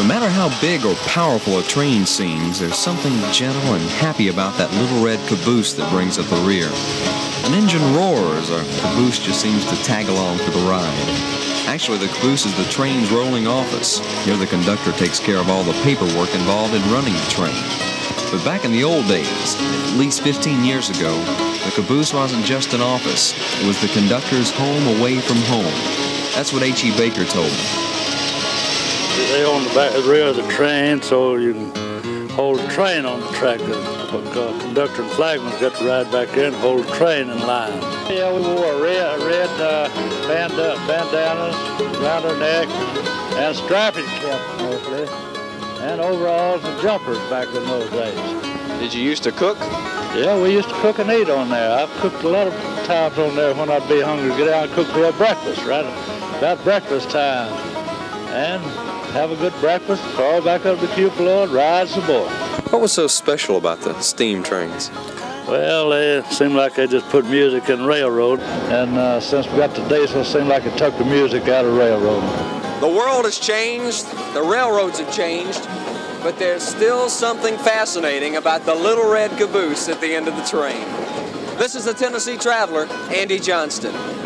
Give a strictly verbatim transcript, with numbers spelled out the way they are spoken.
No matter how big or powerful a train seems, there's something gentle and happy about that little red caboose that brings up the rear. An engine roars, or caboose just seems to tag along for the ride. Actually, the caboose is the train's rolling office. Here the conductor takes care of all the paperwork involved in running the train. But back in the old days, at least fifteen years ago, the caboose wasn't just an office. It was the conductor's home away from home. That's what H E Baker told me. They're on the back of the rear of the train, so you can hold the train on the track. The conductor and flagman's got to ride back there and hold the train in line. Yeah, we wore a red, red uh, band, uh, bandanas around our neck and strapping caps mostly, and overalls and jumpers back in those days. Did you used to cook? Yeah, we used to cook and eat on there. I've cooked a lot of times on there when I'd be hungry, get out and cook for breakfast, right about breakfast time, and have a good breakfast, crawl back up the cupola and ride some more. What was so special about the steam trains? Well, they seemed like they just put music in railroad, and uh, since we got to diesel, it seemed like it took the music out of railroad. The world has changed, the railroads have changed, but there's still something fascinating about the little red caboose at the end of the train. This is the Tennessee Traveler, Andy Johnston.